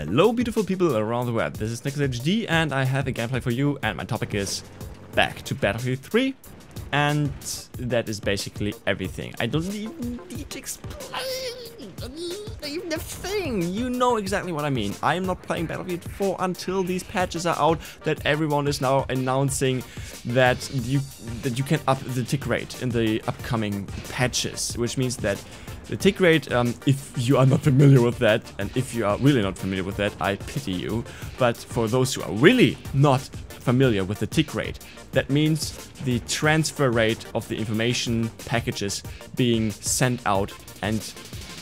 Hello beautiful people around the web, this is SnikkasHD and I have a gameplay for you, and my topic is back to Battlefield 3, and that is basically everything. I don't even need to explain the thing, you know exactly what I mean. I am not playing Battlefield 4 until these patches are out that everyone is now announcing that you can up the tick rate in the upcoming patches, which means that the tick rate, if you are not familiar with that, and if you are really not familiar with that, I pity you. But for those who are really not familiar with the tick rate, that means the transfer rate of the information packages being sent out and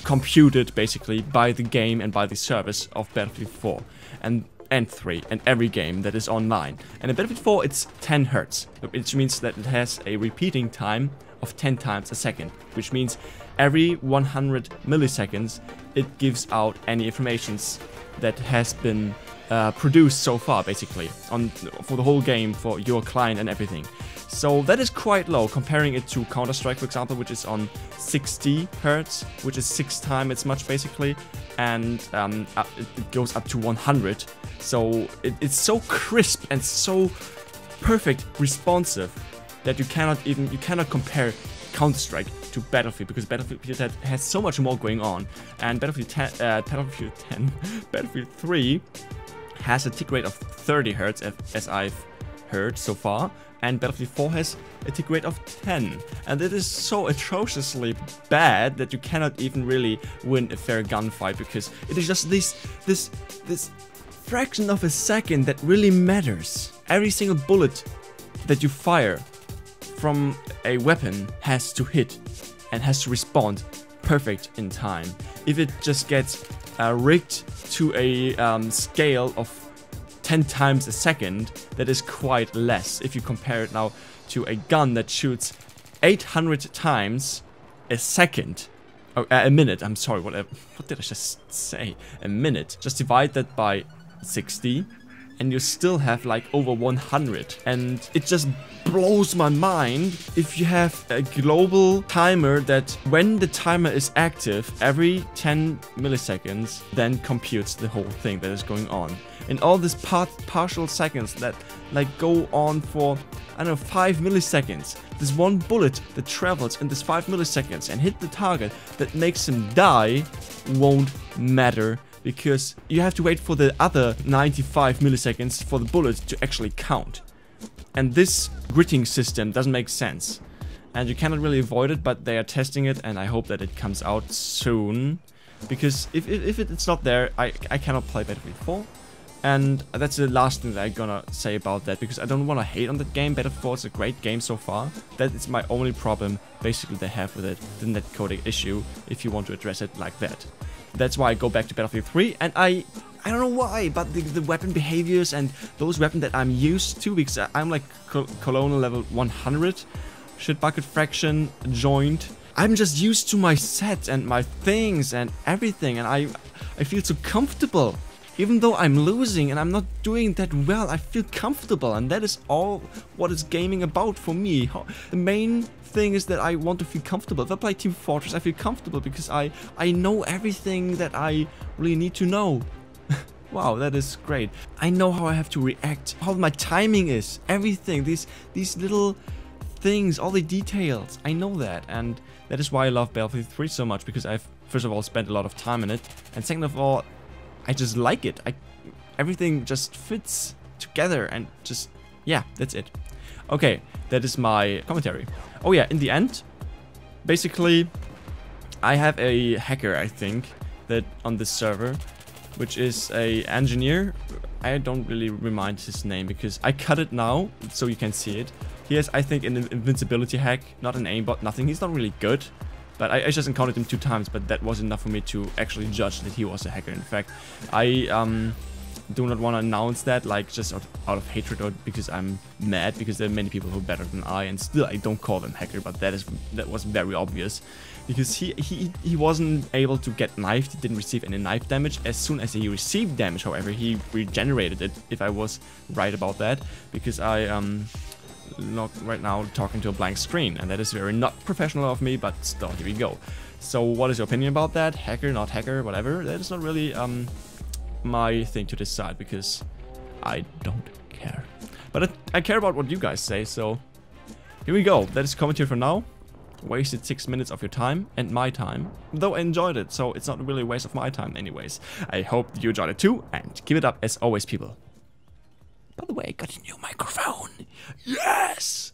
computed basically by the game and by the service of Battlefield 4 and 3 and every game that is online. And in Battlefield 4 it's 10 Hz, which means that it has a repeating time of 10 times a second, which means every 100 milliseconds, it gives out any informations that has been produced so far, basically, for the whole game, for your client and everything. So that is quite low, comparing it to Counter-Strike, for example, which is on 60 Hz, which is 6 times as much, basically, and it goes up to 100. So it's so crisp and so perfect, responsive, that you cannot compare Counter-Strike to Battlefield, because Battlefield has so much more going on, and Battlefield 3 has a tick rate of 30 Hz, as I've heard so far, and Battlefield 4 has a tick rate of 10, and it is so atrociously bad that you cannot even really win a fair gunfight, because it is just this fraction of a second that really matters. Every single bullet that you fire from a weapon has to hit and has to respond perfect in time. If it just gets rigged to a scale of 10 times a second, that is quite less. If you compare it now to a gun that shoots 800 times a second, a minute, I'm sorry, what did I just say? A minute. Just divide that by 60. And you still have like over 100, and it just blows my mind. If you have a global timer that when the timer is active every 10 milliseconds, then computes the whole thing that is going on, and all these partial seconds that like go on for, I don't know, 5 milliseconds. This one bullet that travels in this 5 milliseconds and hit the target that makes him die won't matter, because you have to wait for the other 95 milliseconds for the bullet to actually count. And this gridding system doesn't make sense, and you cannot really avoid it, but they are testing it, and I hope that it comes out soon, because if it's not there, I cannot play Battlefield 4. And that's the last thing that I'm gonna say about that, because I don't want to hate on that game. Battlefield 4 is a great game so far. That is my only problem basically they have with it, the netcoding issue, if you want to address it like that. That's why I go back to Battlefield 3, and I don't know why, but the weapon behaviors and those weapons that I'm used to, because I'm like colonel level 100, shit bucket fraction, joint. I'm just used to my set and my things and everything, and I feel so comfortable. Even though I'm losing and I'm not doing that well, I feel comfortable, and that is all what is gaming about for me. The main thing is that I want to feel comfortable. If I play Team Fortress, I feel comfortable because I know everything that I really need to know. Wow, that is great. I know how I have to react, how my timing is, everything, these little things, all the details. I know that, and that is why I love Battlefield 3 so much, because I've, first of all, spent a lot of time in it, and second of all, I just like it. Everything just fits together, and just, yeah, that's it. Okay, that is my commentary. Oh yeah, in the end, basically, I have a hacker, I think, that on this server, which is a engineer. I don't really remind his name because I cut it now, so you can see it. He has, I think, an invincibility hack, not an aimbot, nothing. He's not really good. But I just encountered him 2 times, but that was enough for me to actually judge that he was a hacker. In fact, I do not want to announce that, like, just out of hatred or because I'm mad, because there are many people who are better than I, and still I don't call them hacker, but that was very obvious, because he wasn't able to get knifed. He didn't receive any knife damage. As soon as he received damage, however, he regenerated it, if I was right about that, because I not right now talking to a blank screen, and that is very not professional of me, but still, here we go. So what is your opinion about that? Hacker, not hacker, whatever. That is not really my thing to decide, because I don't care. But I care about what you guys say, so here we go. That is commentary for now. Wasted 6 minutes of your time and my time. Though I enjoyed it, so it's not really a waste of my time anyways. I hope you enjoyed it too, and keep it up as always, people. By the way, I got a new microphone. Yes!